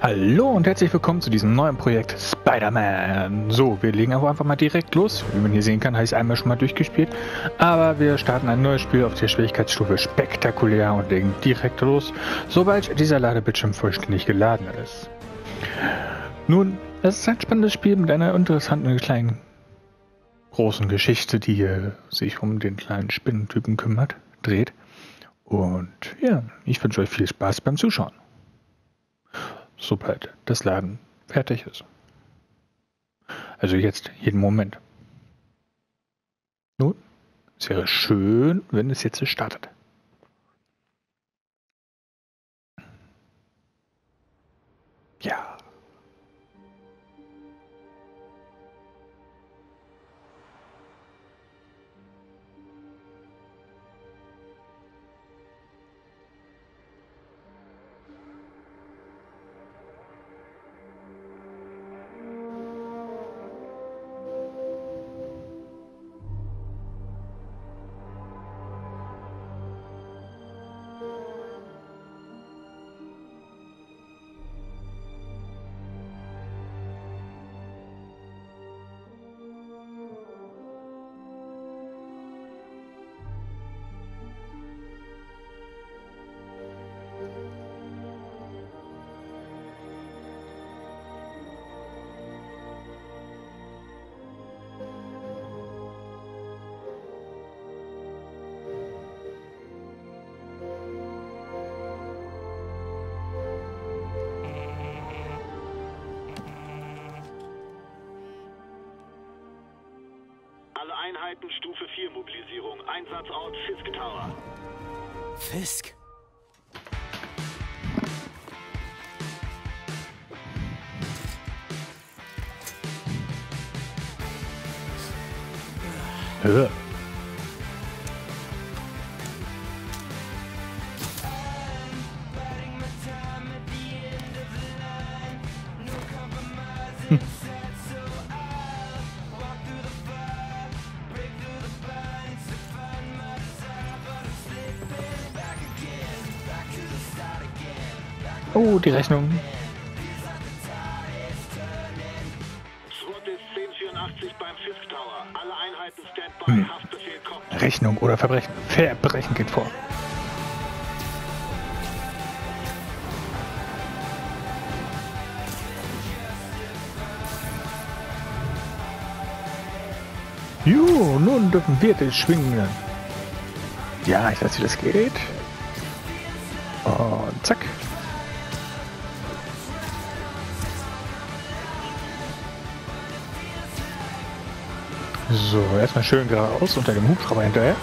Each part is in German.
Hallo und herzlich willkommen zu diesem neuen Projekt Spider-Man. So, wir legen aber einfach mal direkt los. Wie man hier sehen kann, habe ich es einmal schon mal durchgespielt. Aber wir starten ein neues Spiel auf der Schwierigkeitsstufe Spektakulär und legen direkt los, sobald dieser Ladebildschirm vollständig geladen ist. Nun, es ist ein spannendes Spiel mit einer interessanten kleinen großen Geschichte, die hier sich um den kleinen Spinnentypen kümmert, dreht. Und ja, ich wünsche euch viel Spaß beim Zuschauen, sobald das Laden fertig ist. Also jetzt, jeden Moment. Nun, es wäre schön, wenn es jetzt startet. Ja. Stufe 4 Mobilisierung. Einsatzort Fisk Tower. Fisk? Höhe. Oh, die Rechnung. Rechnung oder Verbrechen. Verbrechen geht vor. Jo, nun dürfen wir den schwingen. Ja, ich weiß, wie das geht. Und zack. So, erstmal schön geradeaus unter dem Hubschrauber hinterher.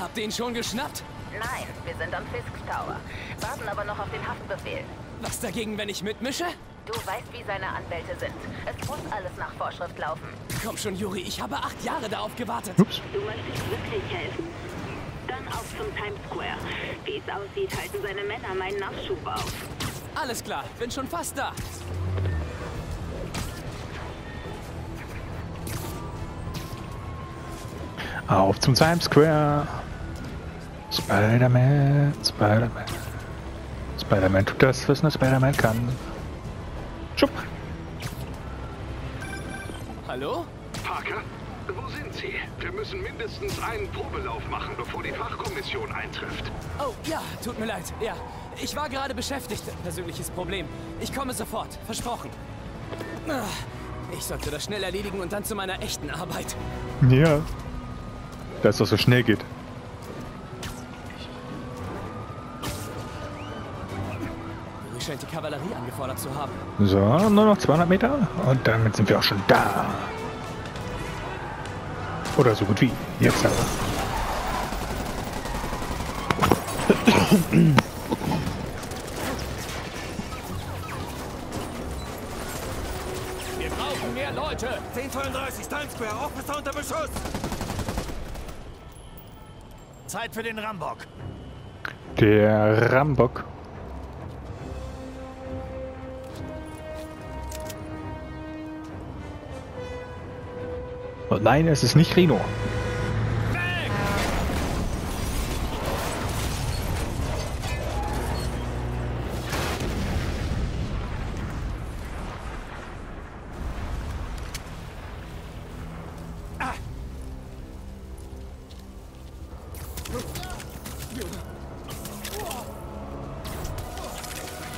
Habt ihr ihn schon geschnappt? Nein, wir sind am Fisk Tower. Warten aber noch auf den Haftbefehl. Was dagegen, wenn ich mitmische? Du weißt, wie seine Anwälte sind. Es muss alles nach Vorschrift laufen. Komm schon, Yuri, ich habe 8 Jahre darauf gewartet. Ups. Du möchtest wirklich helfen? Dann auf zum Times Square. Wie es aussieht, halten seine Männer meinen Nachschub auf. Alles klar, bin schon fast da. Auf zum Times Square! Spider-Man, Spider-Man. Spider-Man tut das, was nur Spider-Man kann. Schupp! Hallo? Parker, wo sind Sie? Wir müssen mindestens einen Probelauf machen, bevor die Fachkommission eintrifft. Oh, ja, tut mir leid. Ja, ich war gerade beschäftigt. Persönliches Problem. Ich komme sofort. Versprochen. Ich sollte das schnell erledigen und dann zu meiner echten Arbeit. Ja. Dass das so schnell geht. Yuri scheint die Kavallerie angefordert zu haben. So, nur noch 200 Meter und damit sind wir auch schon da. Oder so gut wie. Jetzt aber. Wir brauchen mehr Leute. 10:32 Times Square, Officer unter Beschuss. Zeit für den Rambock. Der Rambock. Oh nein, es ist nicht Rino.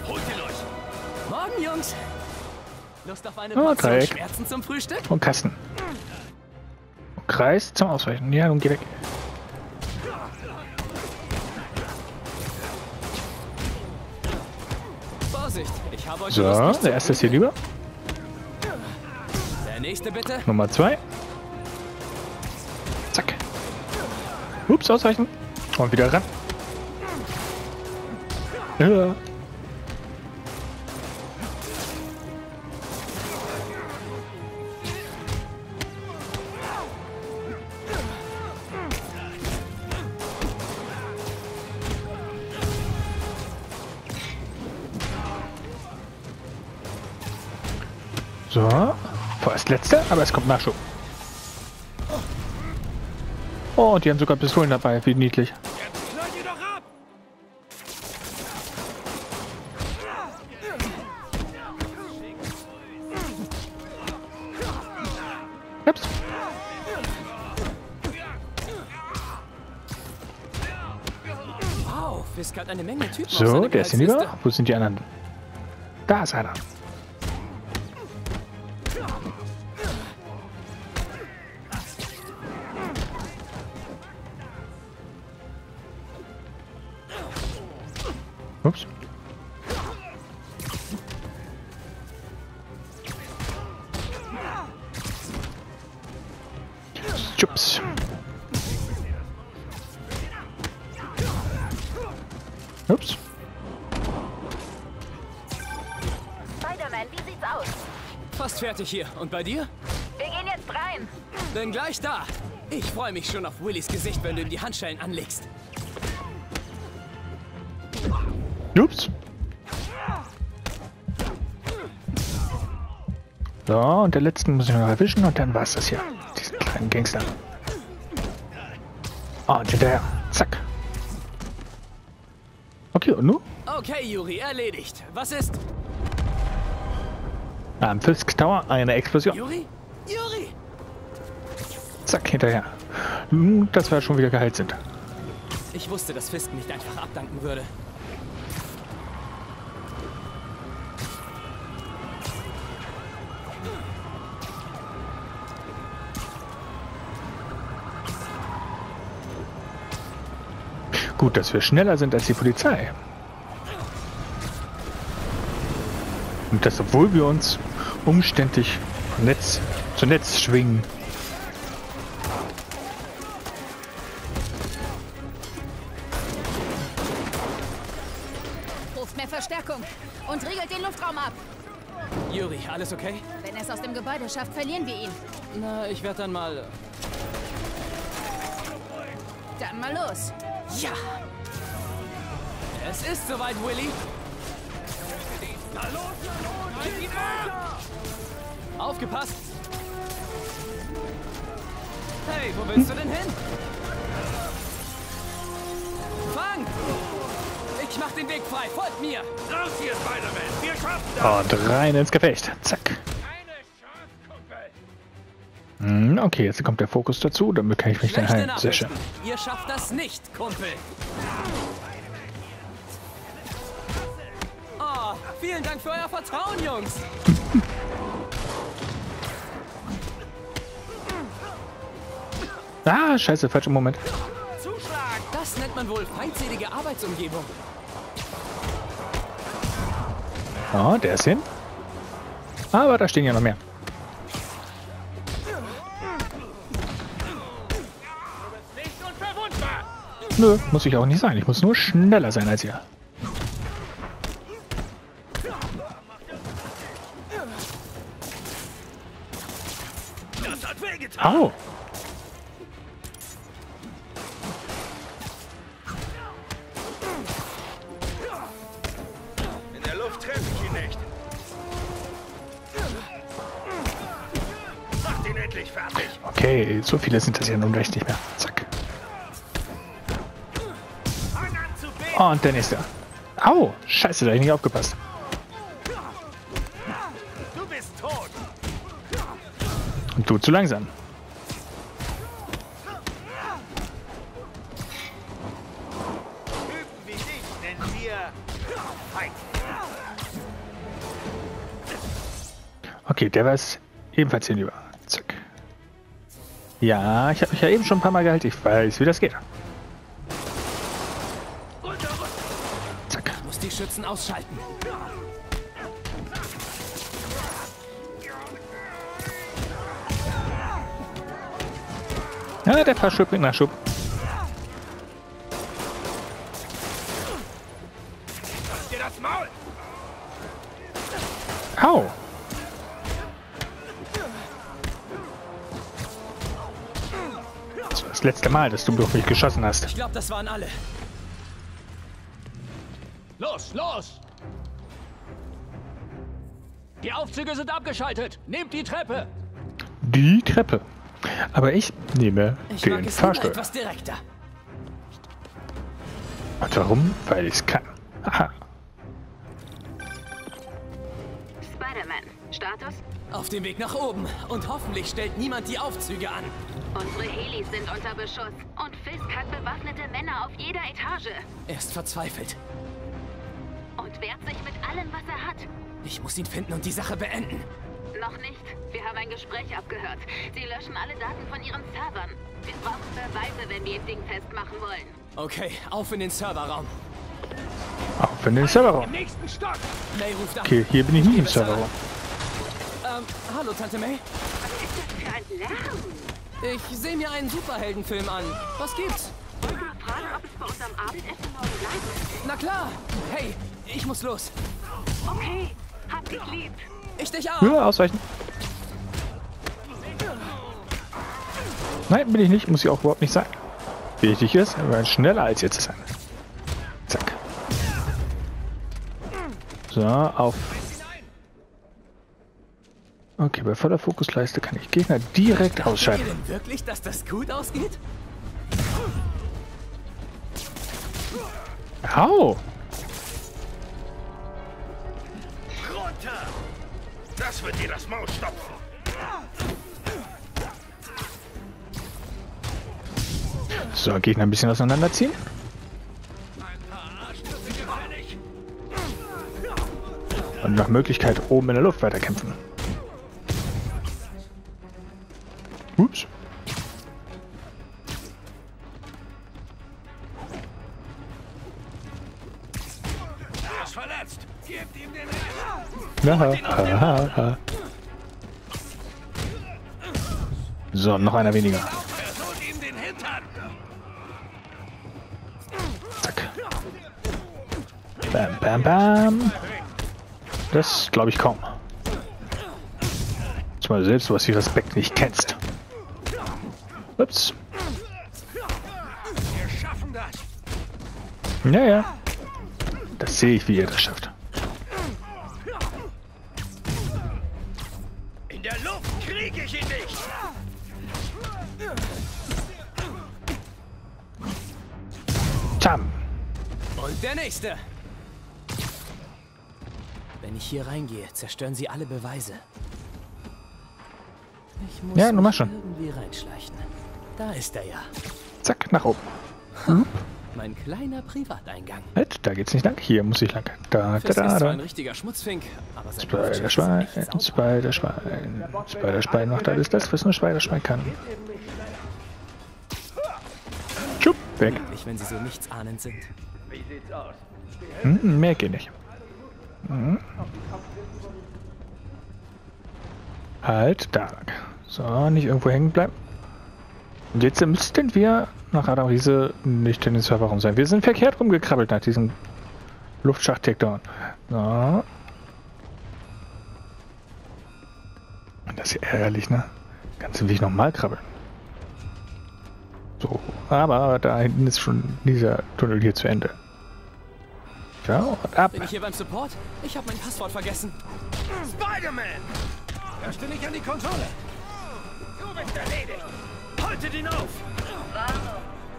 Holt ihn euch. Morgen, Jungs. Lust auf eine Portion Schmerzen zum Frühstück? Und Kasten. Kreis zum Ausweichen. Ja, und geh weg. Vorsicht, ich habe euch so, der erste ist hier lieber. Der nächste bitte. Nummer 2. Zack. Ups, ausweichen. Und wieder ran. Ja. So, vorerst letzte, aber es kommt Nachschub. Oh, die haben sogar Pistolen dabei, wie niedlich. Ups. Wow, Fisk hat eine Menge Typen. So, der ist hinüber. Wo sind die anderen? Da ist einer. Ups. Jups. Ups. Spider-Man, wie sieht's aus? Fast fertig hier. Und bei dir? Wir gehen jetzt rein. Bin gleich da. Ich freue mich schon auf Willys Gesicht, wenn du ihm die Handschellen anlegst. Ups. So, und der letzten muss ich noch erwischen und dann war es das hier. Diesen kleinen Gangster. Und hinterher. Zack. Okay, und nun? Okay, Yuri, erledigt. Was ist? Am Fisk Tower eine Explosion. Yuri? Yuri! Zack, hinterher. Nun, dass wir schon wieder geheilt sind. Ich wusste, dass Fisk nicht einfach abdanken würde. Gut, dass wir schneller sind als die Polizei. Und das, obwohl wir uns umständlich von Netz zu Netz schwingen. Ruft mehr Verstärkung und riegelt den Luftraum ab. Yuri, alles okay? Wenn er es aus dem Gebäude schafft, verlieren wir ihn. Na, ich werde dann mal... Dann mal los. Ja! Es ist soweit, Willy! Na los, na los, aufgepasst! Hey, wo willst du denn hin? Fang! Ich mach den Weg frei, folgt mir! Raus hier, Spider-Man! Wir schaffen das! Und rein ins Gefecht! Zack! Okay, jetzt kommt der Fokus dazu, damit kann ich mich dann heilen. Sehr schön. Ihr schafft das nicht, Kumpel. Oh, vielen Dank für euer Vertrauen, Jungs. Ah, scheiße, falscher Moment. Zuschlag. Das nennt man wohl feindselige Arbeitsumgebung. Oh, der ist hin. Aber da stehen ja noch mehr. Nö, muss ich auch nicht sein. Ich muss nur schneller sein als ihr. Au! In der Luft treffe ich ihn nicht. Macht ihn endlich fertig. Okay, so viele sind das ja nun recht nicht mehr. Zack. Und der nächste. Au! Scheiße, da hab ich nicht aufgepasst. Du bist tot. Und du zu langsam. Üben wie dich, denn wir. Fight. Okay, der war es ebenfalls hinüber. Zack. Ja, ich habe mich ja eben schon ein paar Mal gehalten. Ich weiß, wie das geht. Zack. Muss die Schützen ausschalten. Ja, der Fahrschub mit Nachschub. Au! Das war das letzte Mal, dass du durch mich geschossen hast. Ich glaube, das waren alle. Los, los! Die Aufzüge sind abgeschaltet. Nehmt die Treppe. Die Treppe. Aber ich nehme den Fahrstuhl. Etwas direkter. Und warum? Weil ich es kann. Aha. Spider-Man, Status? Auf dem Weg nach oben. Und hoffentlich stellt niemand die Aufzüge an. Unsere Helis sind unter Beschuss. Und Fisk hat bewaffnete Männer auf jeder Etage. Er ist verzweifelt. Und wehrt sich mit allem, was er hat. Ich muss ihn finden und die Sache beenden. Noch nicht. Wir haben ein Gespräch abgehört. Sie löschen alle Daten von ihren Servern. Wir brauchen Beweise, wenn wir ihr Ding festmachen wollen. Okay, auf in den Serverraum. Auf in den Serverraum. Im nächsten Stock. May ruft an. Okay, hier bin ich nicht im Serverraum. Hallo, Tante May. Was ist das für ein Lärm? Ich sehe mir einen Superheldenfilm an. Was gibt's? Wollen wir mal fragen, ob es bei unserem Abendessen morgen bleibt? Na klar. Hey, ich muss los. Okay, hab dich lieb. Ich dich auch. Ja, ausweichen. Nein, bin ich nicht. Muss ich auch überhaupt nicht sein. Wichtig ist, wir werden schneller als jetzt sein. Zack. So, auf. Okay, bei voller Fokusleiste kann ich Gegner direkt ausschalten. Glaubt ihr denn wirklich, dass das gut ausgeht? Au! Das wird dir das Maul stopfen. So, Gegner ein bisschen auseinanderziehen. Und nach Möglichkeit oben in der Luft weiterkämpfen. Ups. Er ist verletzt. Gebt ihm den Rest. So, noch einer weniger. Zack. Bam, bam, bam. Das glaube ich kaum. Zumal selbst du was wie Respekt nicht kennst. Ups. Wir schaffen das. Ja, ja. Das sehe ich, wie ihr das schafft. In der Luft kriege ich ihn nicht. Tam. Und der nächste. Wenn ich hier reingehe, zerstören sie alle Beweise. Ich muss ja, mich schon irgendwie reinschleichen. Da ist er ja. Zack, nach oben. Hm. Mein kleiner Privateingang. Halt, da geht's nicht lang. Hier muss ich lang. Da, da, da, da. Ein richtiger Schmutzfink, aber Spiderschwein, Spiderschwein, Spiderschwein macht alles das, was nur Spiderschwein kann. Tschupp, weg. Nicht, wenn sie so nichts ahnend sind. Wie sieht's aus? Hm, mehr geht nicht. Mhm. Halt, da. So, nicht irgendwo hängen bleiben. Und jetzt müssten wir nach Adam Riese nicht in den Serverraum sein. Wir sind verkehrt rumgekrabbelt nach diesem Luftschacht-Takedown. So. Das ist ja ärgerlich, ne? Kannst du nicht nochmal krabbeln. So, aber da hinten ist schon dieser Tunnel hier zu Ende. Ja, und ab. Bin ich hier beim Support? Ich habe mein Passwort vergessen. Spider-Man! Da stehe ich an die Konsole. Du bist erledigt. Haltet ihn auf!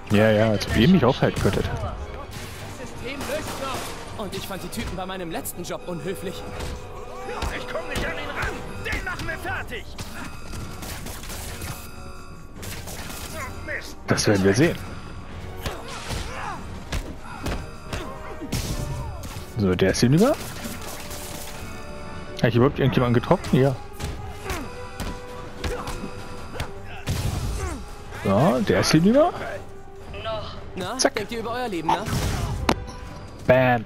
Ja, ja, als ob ihr mich aufhalten könntet. System löst noch. Und ich fand die Typen bei meinem letzten Job unhöflich. Ich komme nicht an ihn ran. Den machen wir fertig. Das werden wir sehen. So, der ist hinüber. Habe ich überhaupt irgendjemanden getroffen? Ja. Ja, der ist hinüber. Na, zack. Denkt ihr über euer Leben nach? Bam.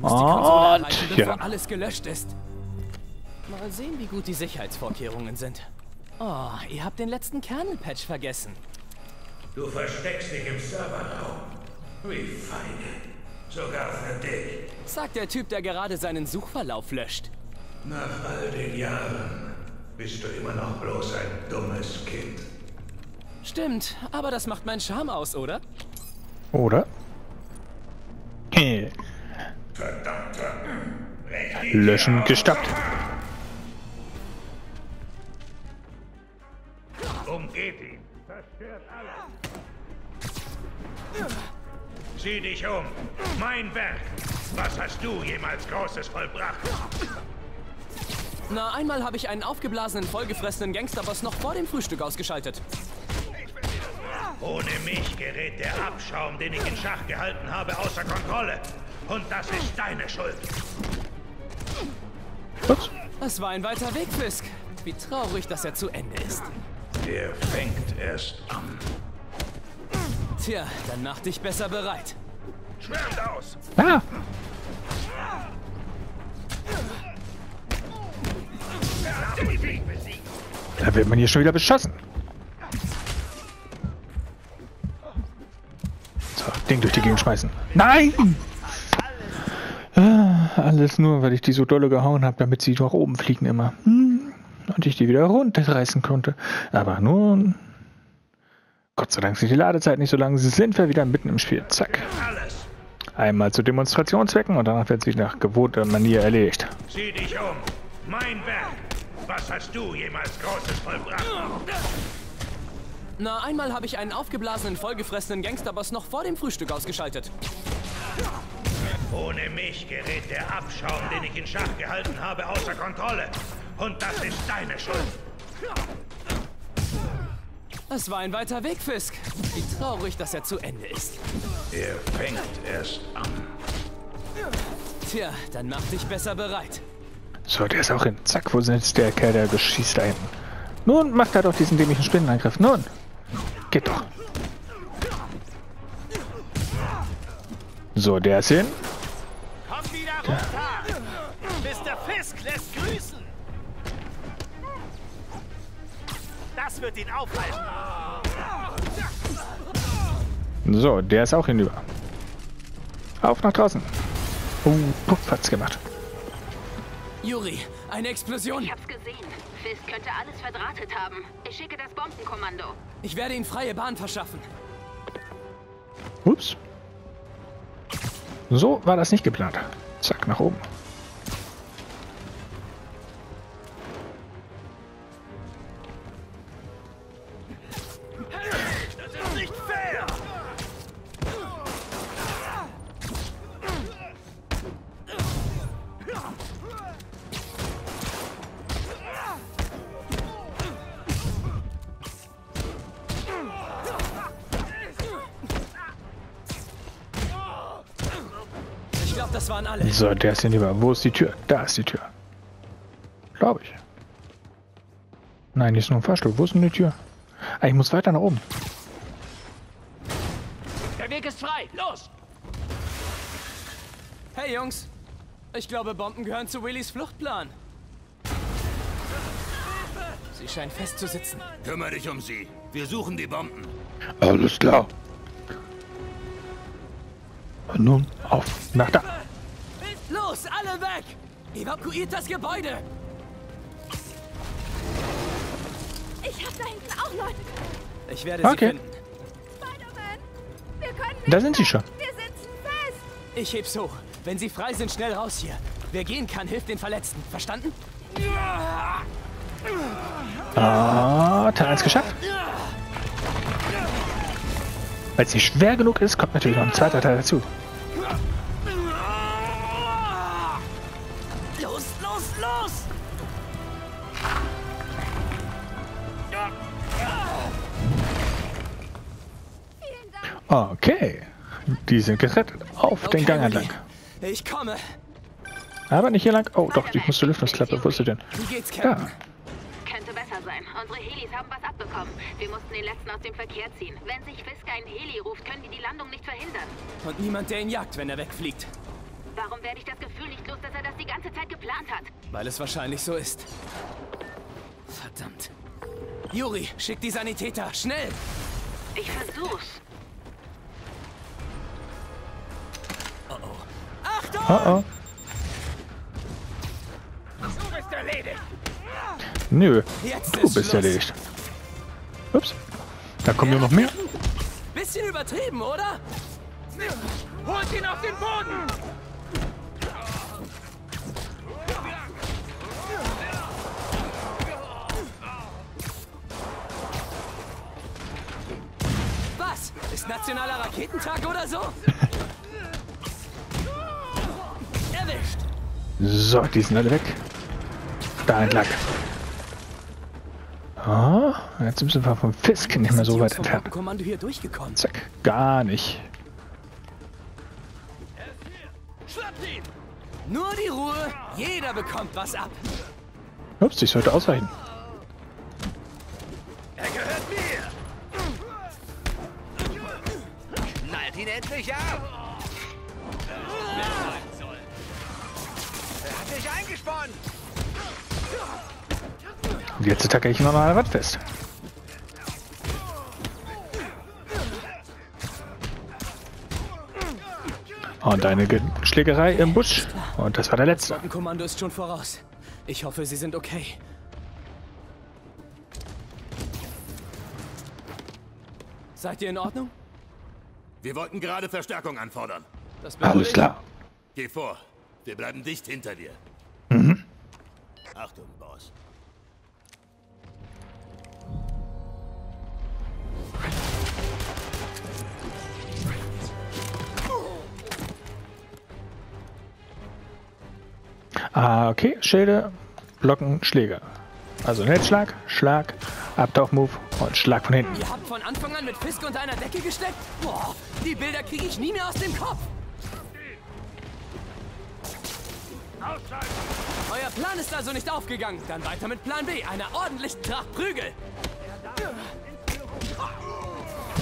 Und ja. Alles gelöscht ist. Mal sehen, wie gut die Sicherheitsvorkehrungen sind. Oh, ihr habt den letzten Kernel-Patch vergessen. Du versteckst dich im Serverraum. Wie feine. Sogar für dich. Sagt der Typ, der gerade seinen Suchverlauf löscht. Nach all den Jahren bist du immer noch bloß ein dummes Kind. Stimmt, aber das macht meinen Charme aus, oder? Oder? Verdammt. Löschen gestoppt. Umgeht ihn. Zerstört alles. Sieh dich um. Mein Werk. Was hast du jemals Großes vollbracht? Na, einmal habe ich einen aufgeblasenen, vollgefressenen Gangsterboss noch vor dem Frühstück ausgeschaltet. Ohne mich gerät der Abschaum, den ich in Schach gehalten habe, außer Kontrolle. Und das ist deine Schuld. Was? Das war ein weiter Weg, Fisk. Wie traurig, dass er zu Ende ist. Der fängt erst an. Tja, dann mach dich besser bereit. Schwärmt aus! Ah. Da wird man hier schon wieder beschossen. So, Ding durch die Gegend schmeißen. Nein! Alles nur, weil ich die so dolle gehauen habe, damit sie nach oben fliegen immer. Und ich die wieder runterreißen konnte. Aber nur... Gott sei Dank sind die Ladezeit nicht so lang. Sie sind wir wieder mitten im Spiel. Zack. Einmal zu Demonstrationszwecken und danach wird sich nach gewohnter Manier erledigt. Sieh dich um. Mein Werk. Was hast du jemals Großes vollbracht? Na, einmal habe ich einen aufgeblasenen, vollgefressenen Gangsterboss noch vor dem Frühstück ausgeschaltet. Ohne mich gerät der Abschaum, den ich in Schach gehalten habe, außer Kontrolle. Und das ist deine Schuld. Das war ein weiter Weg, Fisk. Wie traurig, dass er zu Ende ist. Er fängt erst an. Tja, dann mach dich besser bereit. So, der ist auch hin. Zack, wo sind jetzt der Kerl, der geschießt einen? Nun, macht er doch diesen dämlichen Spinnenangriff. Nun, geht doch. So, der ist hin. Komm wieder runter. Mr. Fisk lässt grüßen. Das wird ihn aufhalten. So, der ist auch hinüber. Auf nach draußen. Puff, hat's gemacht. Yuri, eine Explosion. Ich hab's gesehen. Fisk könnte alles verdrahtet haben. Ich schicke das Bombenkommando. Ich werde ihm freie Bahn verschaffen. Ups. So war das nicht geplant. Zack, nach oben. Das waren alle. So, der ist hier lieber. Wo ist die Tür? Da ist die Tür. Glaube ich. Nein, hier ist nur ein Fahrstuhl. Wo ist denn die Tür? Ah, ich muss weiter nach oben. Der Weg ist frei. Los! Hey Jungs. Ich glaube, Bomben gehören zu Willys Fluchtplan. Sie scheint festzusitzen. Kümmere dich um sie. Wir suchen die Bomben. Alles klar. Und nun auf nach da. Los, alle weg! Evakuiert das Gebäude! Ich hab da hinten auch Leute. Ich werde sie finden. Spider-Man, wir können nicht. Da sind sie schon. Wir sitzen fest. Ich heb's hoch. Wenn sie frei sind, schnell raus hier. Wer gehen kann, hilft den Verletzten. Verstanden? Ah, Teil 1 geschafft. Weil es nicht schwer genug ist, kommt natürlich noch ein zweiter Teil dazu. Los! Okay, die sind gerettet. Auf den Gang entlang. Ich komme. Aber nicht hier lang. Oh, doch, ich muss zur Lüftungsklappe. Wo ist sie denn? Da. Könnte besser sein. sein. Unsere Helis haben was abbekommen. Wir mussten den letzten aus dem Verkehr ziehen. Wenn sich Fisk einen Heli ruft, können die Landung nicht verhindern. Und niemand, der ihn jagt, wenn er wegfliegt. Warum werde ich das Gefühl nicht los, dass er das die ganze Zeit geplant hat? Weil es wahrscheinlich so ist. Verdammt. Yuri, schick die Sanitäter, schnell! Ich versuch's. Oh oh. Achtung! Oh oh. Du bist erledigt. Nö. Jetzt du bist erledigt. Ups. Da kommen ja noch mehr. Bisschen übertrieben, oder? Holt ihn auf den Boden! Ist nationaler Raketentag oder so? Erwischt! So, die sind alle weg. Da entlang. Oh, jetzt sind wir vom Fisk nicht mehr so weit entfernt. Zack, gar nicht. Nur die Ruhe, jeder bekommt was ab. Ups, ich sollte ausweichen. Ihn endlich ab! Er hat sich eingesponnen! Und jetzt attacke ich noch mal an der Wand fest. Und eine Schlägerei im Busch. Und das war der letzte. Das Kommando ist schon voraus. Ich hoffe, Sie sind okay. Seid ihr in Ordnung? Wir wollten gerade Verstärkung anfordern. Alles klar. Geh vor. Wir bleiben dicht hinter dir. Mhm. Achtung, Boss. Ah, okay. Schilde, Blocken, Schläge. Also Netzschlag, Schlag, Abtauchmove und Schlag von hinten. Ihr habt von Anfang an mit Fisk unter einer Decke gesteckt? Boah, die Bilder kriege ich nie mehr aus dem Kopf. Euer Plan ist also nicht aufgegangen. Dann weiter mit Plan B, einer ordentlichen Tracht Prügel.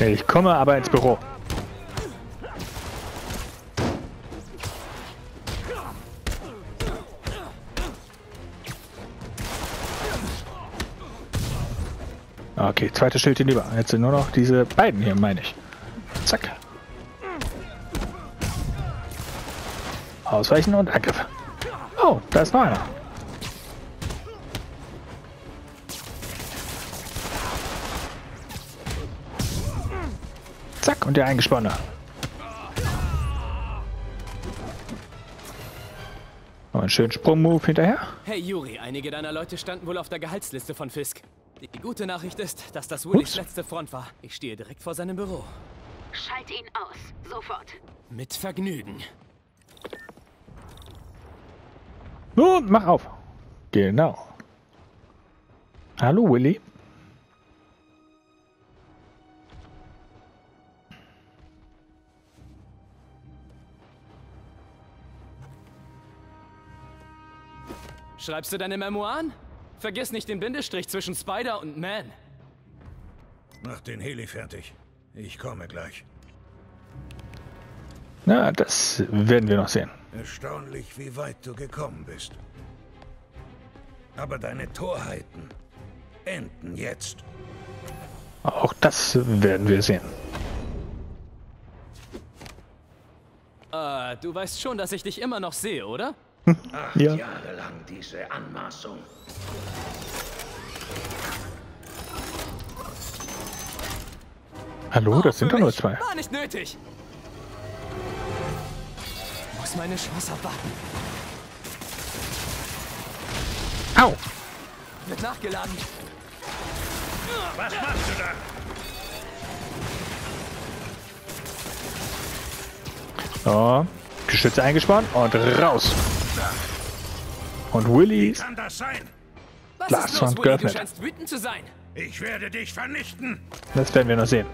Ich komme aber ins Büro. Okay, zweites Schild hinüber. Jetzt sind nur noch diese beiden hier, meine ich. Zack. Ausweichen und Angriff. Oh, da ist noch einer. Zack, und der Eingespanne. Noch einen schönen Sprungmove hinterher. Hey Yuri, einige deiner Leute standen wohl auf der Gehaltsliste von Fisk. Die gute Nachricht ist, dass das Willys letzte Front war. Ich stehe direkt vor seinem Büro. Schalt ihn aus. Sofort. Mit Vergnügen. Nun, mach auf. Genau. Hallo, Willy. Schreibst du deine Memoiren? Vergiss nicht den Bindestrich zwischen Spider und Man. Mach den Heli fertig. Ich komme gleich. Na, das werden wir noch sehen. Erstaunlich, wie weit du gekommen bist. Aber deine Torheiten enden jetzt. Auch das werden wir sehen. Du weißt schon, dass ich dich immer noch sehe, oder? 8 Jahre lang diese Anmaßung. Hallo, das sind doch nur zwei. War nicht nötig. Muss meine Chance abwarten. Au! Wird nachgeladen. Was machst du da? Oh, Geschütze eingespannt und raus. Und Willy. Wie kann das sein? Was ist los, Willy? Du scheinst wütend zu sein. Ich werde dich vernichten. Das werden wir noch sehen.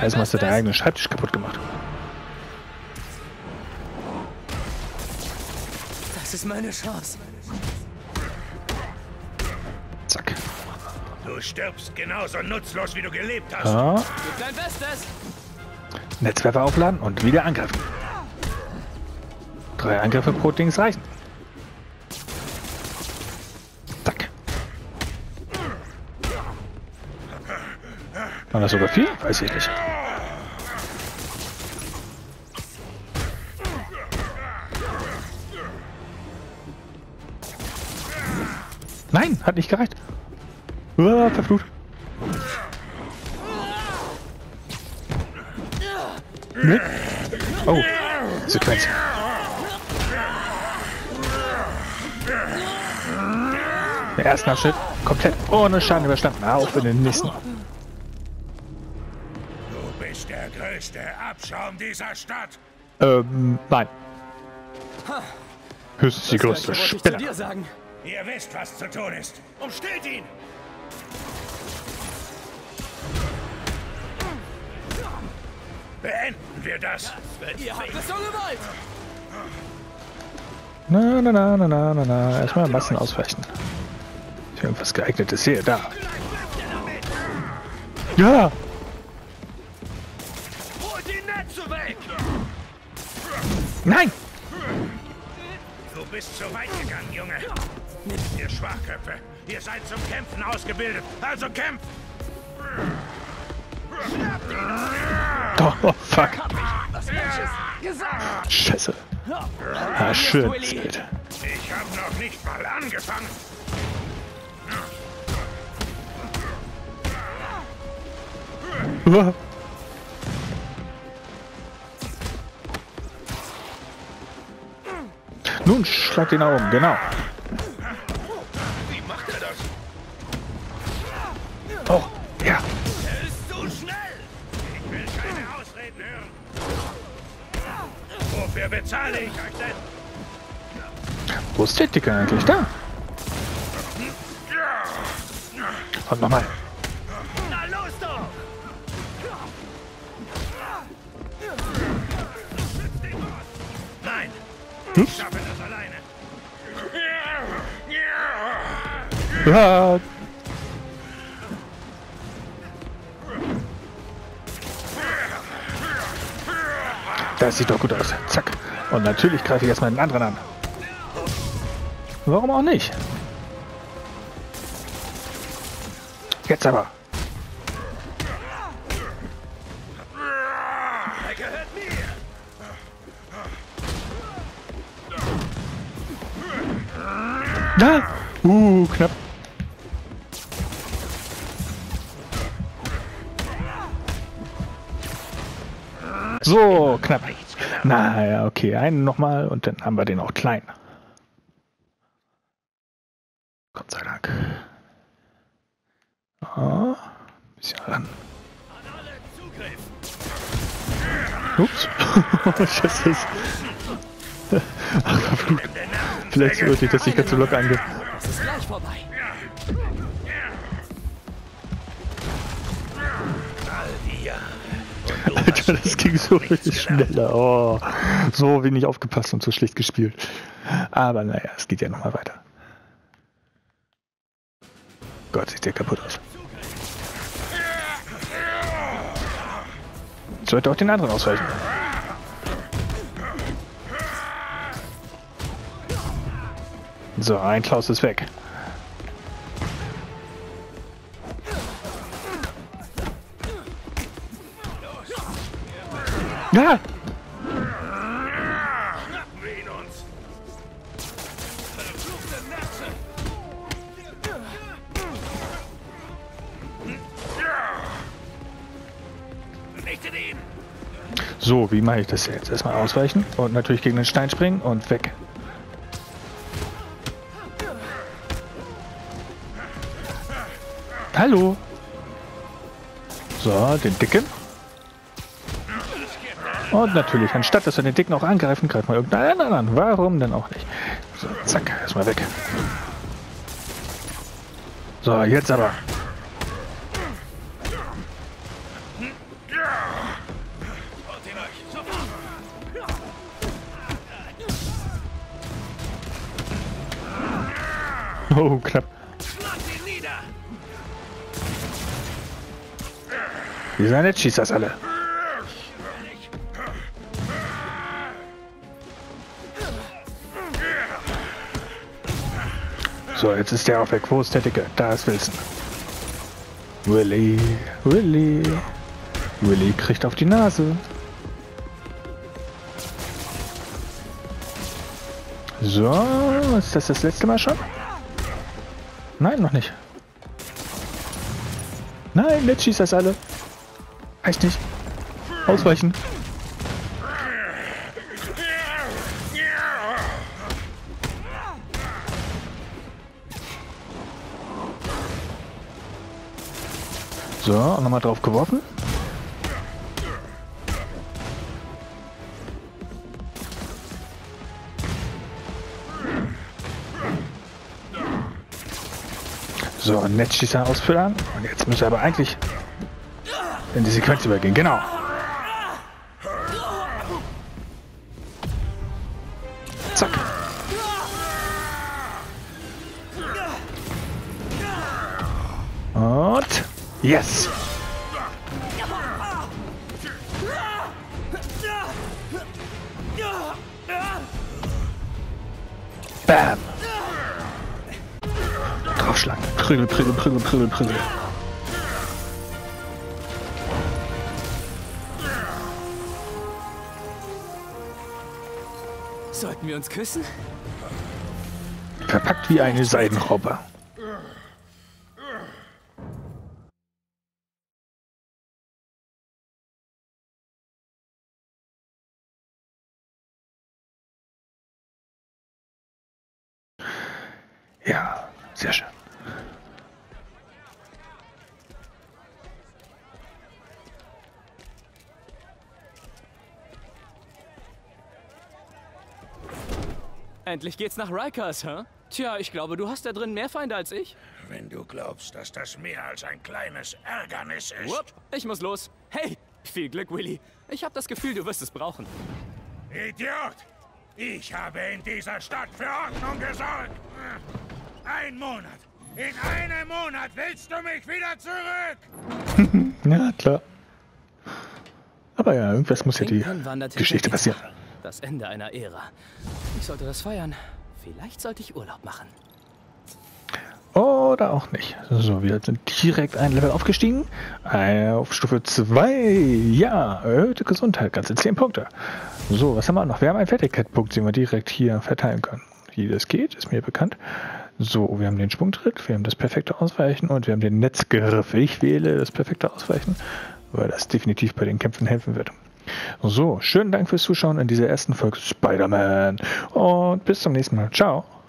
Erstmal hast du deinen eigenen Schreibtisch kaputt gemacht. Das ist meine Chance. Zack. Du stirbst genauso nutzlos, wie du gelebt hast. Ja. Dein Bestes. Netzwerfer aufladen und wieder angreifen. 3 Angriffe pro Dings reichen. Zack. War das sogar viel? Weiß ich nicht. Nein, hat nicht gereicht. Verflucht. Nee. Oh, Sequenz. Der erste Abschnitt komplett ohne Schaden überstanden. Auf in den nächsten. Du bist der größte Abschaum dieser Stadt. Nein. Höchstens die größte Spinne. Ihr wisst, was zu tun ist. Umstellt ihn! Beenden wir das! Ihr habt es so gewollt! Na. Erstmal Massen ausweichen. Ich habe was Geeignetes hier, da. Ja! Holt die Netze weg! Nein! Du bist zu weit gegangen, Junge! Ihr Schwachköpfe, ihr seid zum Kämpfen ausgebildet, also kämpft! Oh, fuck! Scheiße! Ah, schön! Ich hab noch nicht mal angefangen! Nun schlag ihn um, genau! Oh, ja. Er ist so schnell. Ich will keine Ausreden hören. Wofür bezahle ich euch denn? Wo ist der Dicker eigentlich? Da. Und nochmal. Na los doch. Nein. Ich schaffe das alleine. Ja. Das sieht doch gut aus. Zack. Und natürlich greife ich erstmal den anderen an. Warum auch nicht? Jetzt aber. Er gehört mir. Da. Knapp. So, knapp. Naja, okay. Einen nochmal und dann haben wir den auch klein. Gott sei Dank. Oh, bisschen ran. Ups. Scheiße. Ach, verflucht. Vielleicht sollte ich das nicht ganz so locker angehen. Das ist gleich vorbei. Alter, das ging so richtig schneller. Oh, so wenig aufgepasst und so schlecht gespielt. Aber naja, es geht ja nochmal weiter. Gott, sieht der kaputt aus. Ich sollte auch den anderen ausweichen. So, ein Klaus ist weg. Ja! So, wie mache ich das jetzt? Erstmal ausweichen und natürlich gegen den Stein springen und weg. Hallo! So, den Dicken. Und natürlich, anstatt dass wir den Dicken auch angreifen, greifen wir irgendeinen anderen an. Warum denn auch nicht? So, zack, erstmal weg. So, jetzt aber. Oh, knapp. Die sind nett, schießt das alle. So, jetzt ist der auch weg. Wo ist der Dicke? Da ist Wilson. Willy, Willy. Willy kriegt auf die Nase. So, ist das das letzte Mal schon? Nein, noch nicht. Nein, jetzt schießt das alle. Heißt nicht. Ausweichen. So, nochmal drauf geworfen. So, und jetzt schießt er ausfüllen. Und jetzt müssen wir aber eigentlich in die Sequenz übergehen. Genau. Zack. Und... Yes! Bam! Draufschlagen. Prügel, Prügel, Prügel, Prügel, Prügel. Sollten wir uns küssen? Verpackt wie eine Seidenraupe. Ja, sehr schön. Endlich geht's nach Rikers, hä? Huh? Tja, ich glaube, du hast da drin mehr Feinde als ich. Wenn du glaubst, dass das mehr als ein kleines Ärgernis ist... Wupp, ich muss los. Hey, viel Glück, Willy. Ich habe das Gefühl, du wirst es brauchen. Idiot! Ich habe in dieser Stadt für Ordnung gesorgt. Ein Monat. In einem Monat willst du mich wieder zurück? Ja, klar. Aber ja, irgendwas muss ja die Geschichte passieren. Das Ende einer Ära. Ich sollte das feiern. Vielleicht sollte ich Urlaub machen. Oder auch nicht. So, wir sind direkt ein Level aufgestiegen. Auf Stufe 2. Ja, erhöhte Gesundheit. Ganze 10 Punkte. So, was haben wir noch? Wir haben einen Fertigkeitspunkt, den wir direkt hier verteilen können. Wie das geht, ist mir bekannt. So, wir haben den Sprungtritt, wir haben das perfekte Ausweichen und wir haben den Netzgriff. Ich wähle das perfekte Ausweichen, weil das definitiv bei den Kämpfen helfen wird. So, schönen Dank fürs Zuschauen in dieser ersten Folge Spider-Man. Und bis zum nächsten Mal. Ciao.